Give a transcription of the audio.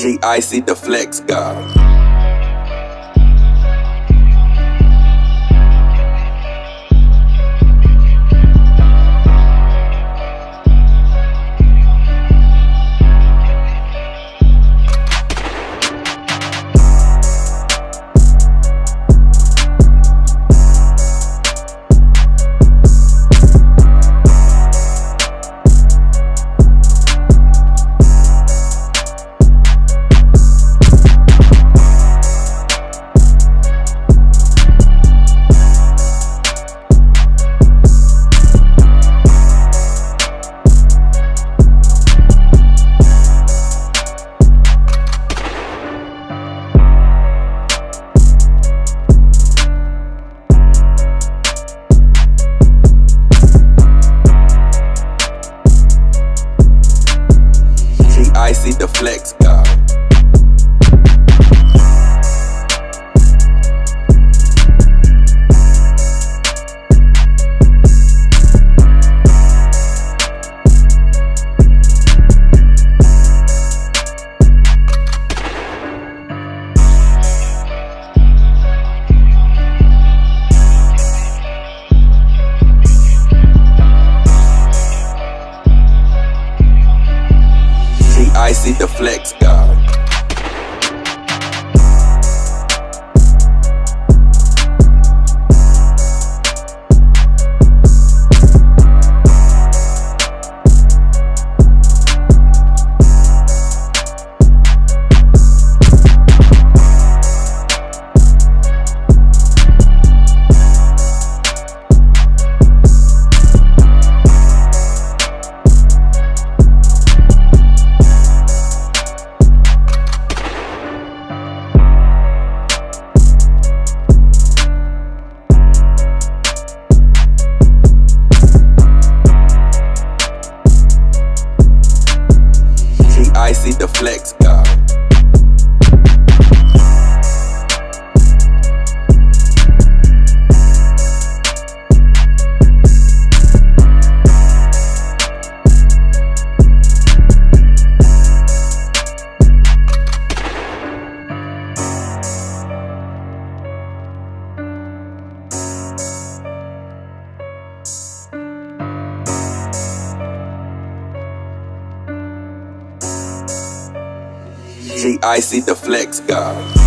G-Icy DaFlex God. G-Icy DaFlex God. G-Icy DaFlex God. G-Icy DaFlex God. G-Icy DaFlex God.